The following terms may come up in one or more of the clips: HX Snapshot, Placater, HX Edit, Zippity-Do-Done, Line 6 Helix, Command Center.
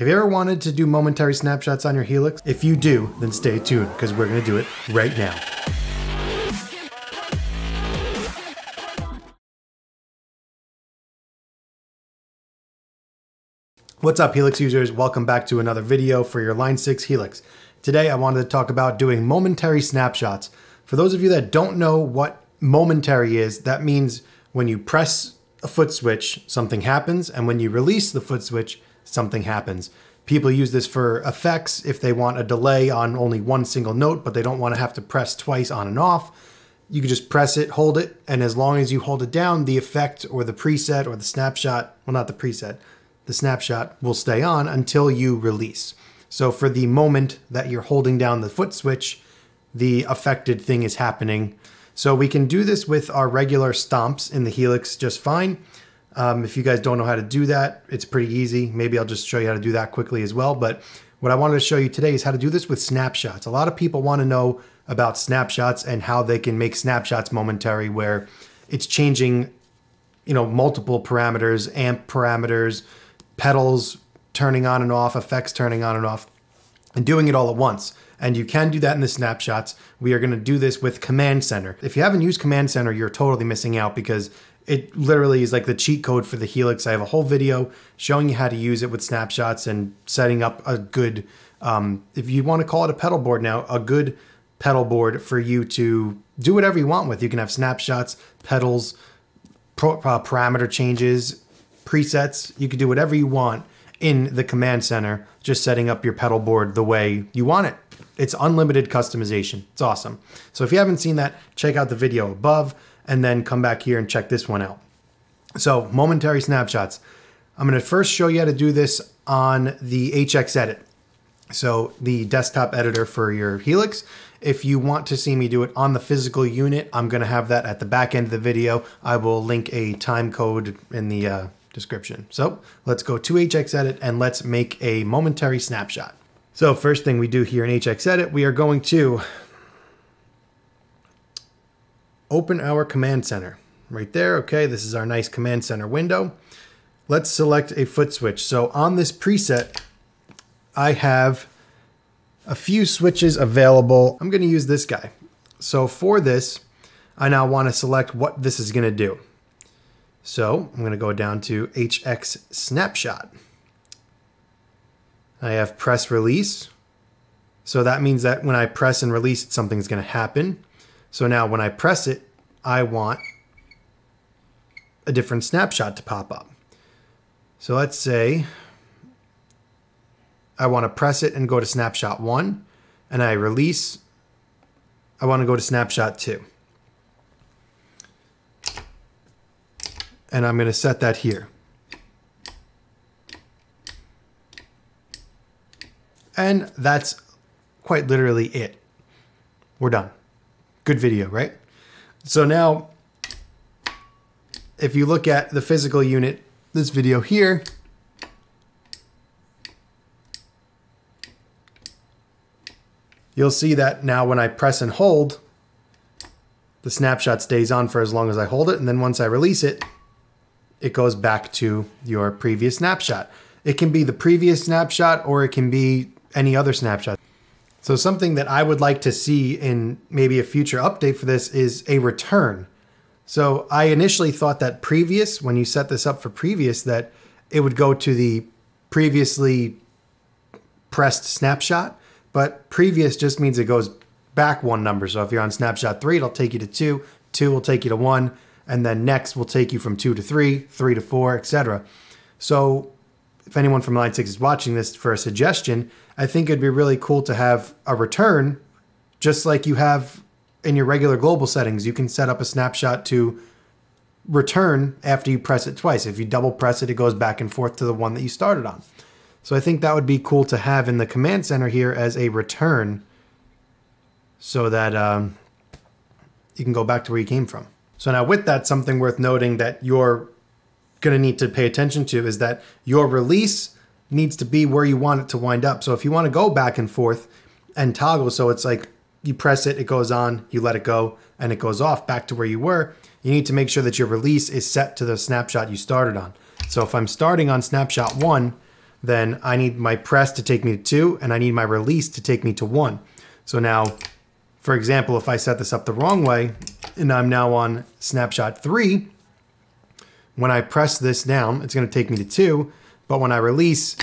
Have you ever wanted to do momentary snapshots on your Helix? If you do, then stay tuned, because we're gonna do it right now. What's up, Helix users? Welcome back to another video for your Line 6 Helix. Today, I wanted to talk about doing momentary snapshots. For those of you that don't know what momentary is, that means when you press a foot switch, something happens, and when you release the foot switch, something happens. People use this for effects if they want a delay on only one single note, but they don't want to have to press twice on and off. You can just press it, hold it, and as long as you hold it down, the effect or the preset or the snapshot, well, not the preset, the snapshot will stay on until you release. So for the moment that you're holding down the foot switch, the affected thing is happening. So we can do this with our regular stomps in the Helix just fine. If you guys don't know how to do that, it's pretty easy. Maybe I'll just show you how to do that quickly as well. But what I wanted to show you today is how to do this with snapshots. A lot of people want to know about snapshots and how they can make snapshots momentary, where it's changing, you know, multiple parameters, amp parameters, pedals turning on and off, effects turning on and off, and doing it all at once. And you can do that in the snapshots. We are going to do this with Command Center. If you haven't used Command Center, you're totally missing out, because it literally is like the cheat code for the Helix. I have a whole video showing you how to use it with snapshots and setting up a good, if you want to call it a pedal board now, a good pedal board for you to do whatever you want with. You can have snapshots, pedals, parameter changes, presets. You can do whatever you want in the Command Center, just setting up your pedal board the way you want it. It's unlimited customization. It's awesome. So if you haven't seen that, check out the video above and then come back here and check this one out. So momentary snapshots. I'm going to first show you how to do this on the HX Edit. So the desktop editor for your Helix. If you want to see me do it on the physical unit, I'm going to have that at the back end of the video. I will link a time code in the description. So let's go to HX Edit and let's make a momentary snapshot. So first thing we do here in HX Edit, we are going to open our Command Center right there. Okay, this is our nice Command Center window. Let's select a foot switch. So on this preset, I have a few switches available. I'm going to use this guy. So for this, I now want to select what this is going to do. So I'm going to go down to HX Snapshot. I have press release. So that means that when I press and release it, something's going to happen. So now when I press it, I want a different snapshot to pop up. So let's say I want to press it and go to snapshot 1, and I release, I want to go to snapshot 2. And I'm going to set that here. And that's quite literally it. We're done. Good video, right? So now, if you look at the physical unit, this video here, you'll see that now when I press and hold, the snapshot stays on for as long as I hold it. And then once I release it, it goes back to your previous snapshot. It can be the previous snapshot or it can be any other snapshot. So something that I would like to see in maybe a future update for this is a return. So I initially thought that previous, when you set this up for previous, that it would go to the previously pressed snapshot, but previous just means it goes back one number. So if you're on snapshot 3, it'll take you to 2, 2 will take you to 1, and then next will take you from 2 to 3, 3 to 4, etc. So if anyone from Line 6 is watching this, for a suggestion, I think it'd be really cool to have a return, just like you have in your regular global settings. You can set up a snapshot to return after you press it twice. If you double press it, it goes back and forth to the one that you started on. So I think that would be cool to have in the Command Center here as a return, so that you can go back to where you came from. So now with that, something worth noting that your going to need to pay attention to is that your release needs to be where you want it to wind up. So if you want to go back and forth and toggle, so it's like you press it, it goes on, you let it go, and it goes off back to where you were, you need to make sure that your release is set to the snapshot you started on. So if I'm starting on snapshot 1, then I need my press to take me to 2 and I need my release to take me to 1. So now, for example, if I set this up the wrong way and I'm now on snapshot 3, when I press this down, it's going to take me to 2, but when I release,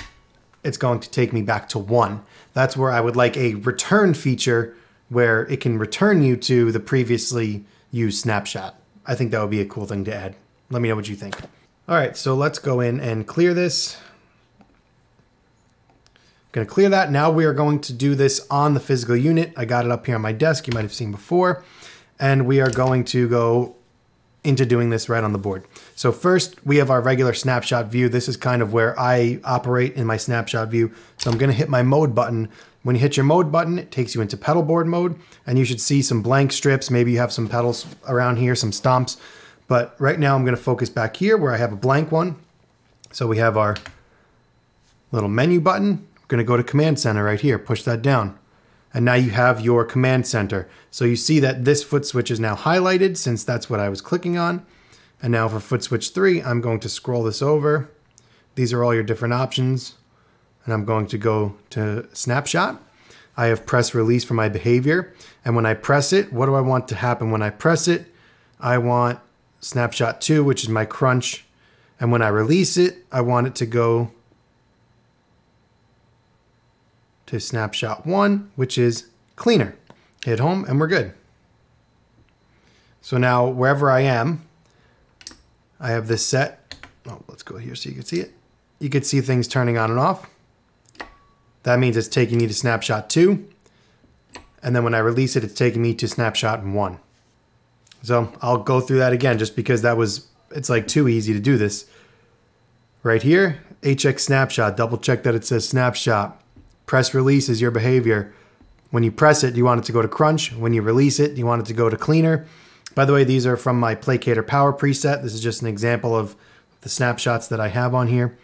it's going to take me back to 1. That's where I would like a return feature where it can return you to the previously used snapshot. I think that would be a cool thing to add. Let me know what you think. All right, so let's go in and clear this. I'm gonna clear that. Now we are going to do this on the physical unit. I got it up here on my desk, you might've seen before. And we are going to go into doing this right on the board. So first we have our regular snapshot view. This is kind of where I operate in my snapshot view. So I'm gonna hit my mode button. When you hit your mode button, it takes you into pedal board mode and you should see some blank strips. Maybe you have some pedals around here, some stomps, but right now I'm gonna focus back here where I have a blank one. So we have our little menu button. I'm gonna go to Command Center right here, push that down. And now you have your Command Center. So you see that this foot switch is now highlighted since that's what I was clicking on. And now for foot switch 3, I'm going to scroll this over. These are all your different options. And I'm going to go to snapshot. I have press release for my behavior. And when I press it, what do I want to happen when I press it? I want snapshot 2, which is my crunch. And when I release it, I want it to go to snapshot 1, which is cleaner. Hit home and we're good. So now wherever I am, I have this set. Oh, let's go here so you can see it. You could see things turning on and off. That means it's taking me to snapshot 2. And then when I release it, it's taking me to snapshot 1. So I'll go through that again just because it's like too easy to do this. Right here, HX Snapshot, double check that it says snapshot. Press release is your behavior. When you press it, you want it to go to crunch. When you release it, you want it to go to cleaner. By the way, these are from my Placater power preset. This is just an example of the snapshots that I have on here.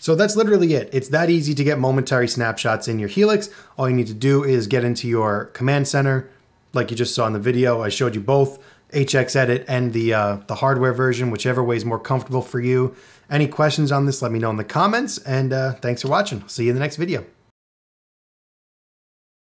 So that's literally it. It's that easy to get momentary snapshots in your Helix. All you need to do is get into your Command Center. Like you just saw in the video, I showed you both HX Edit and the hardware version, whichever way is more comfortable for you. Any questions on this, let me know in the comments. And thanks for watching. I'll see you in the next video.